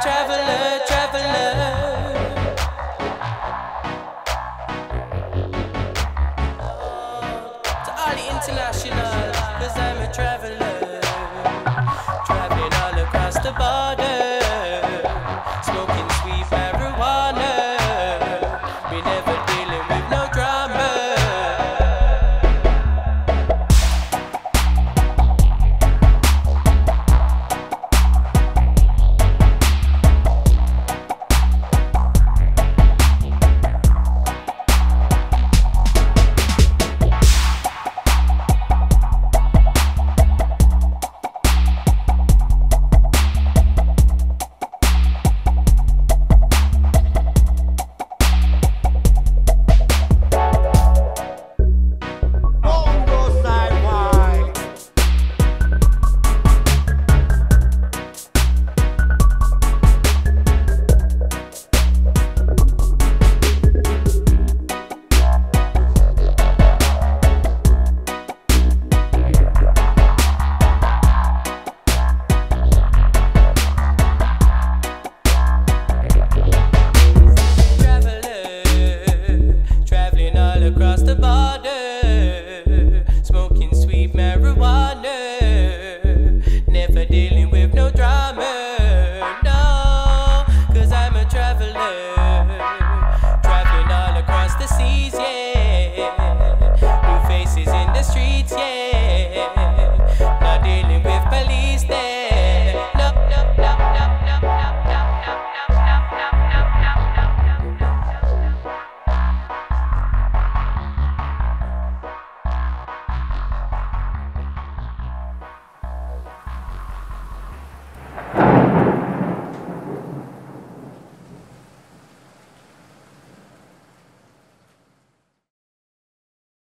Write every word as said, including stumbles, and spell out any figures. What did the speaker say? traveler.